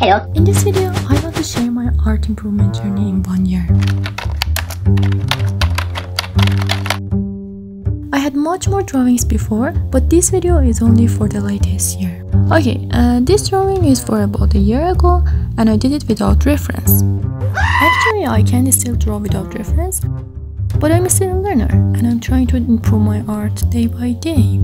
Hello! In this video, I want to share my art improvement journey in 1 year. I had much more drawings before, but this video is only for the latest year. Okay, this drawing is for about a year ago and I did it without reference. Actually, I can still draw without reference, but I'm still a learner and I'm trying to improve my art day by day.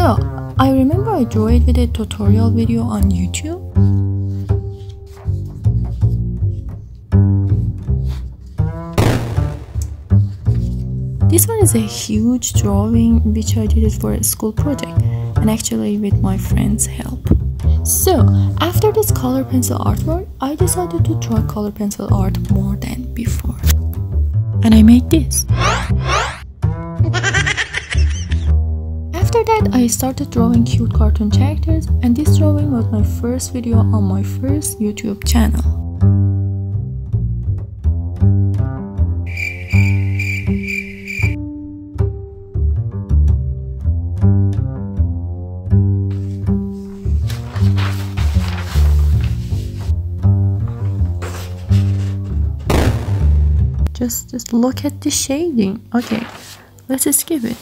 So, I remember I drew it with a tutorial video on YouTube. This one is a huge drawing which I did it for a school project and actually with my friend's help. So, after this color pencil artwork, I decided to draw color pencil art more than before. And I made this. After that, I started drawing cute cartoon characters, and this drawing was my first video on my first YouTube channel. Just look at the shading. Okay, let's skip it.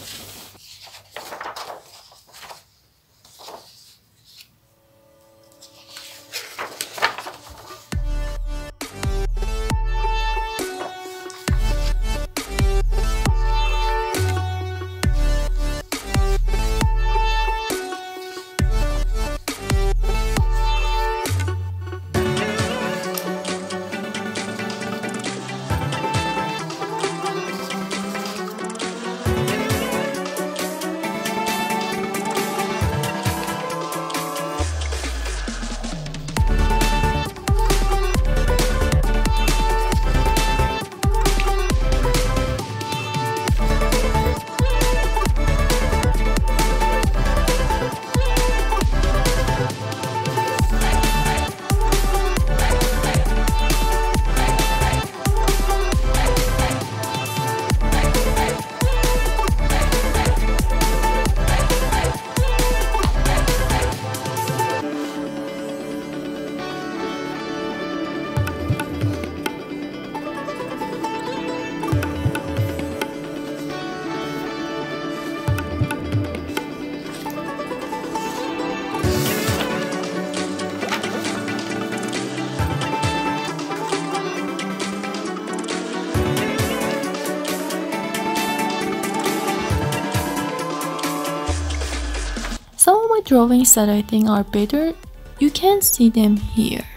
Some of my drawings that I think are better, you can see them here.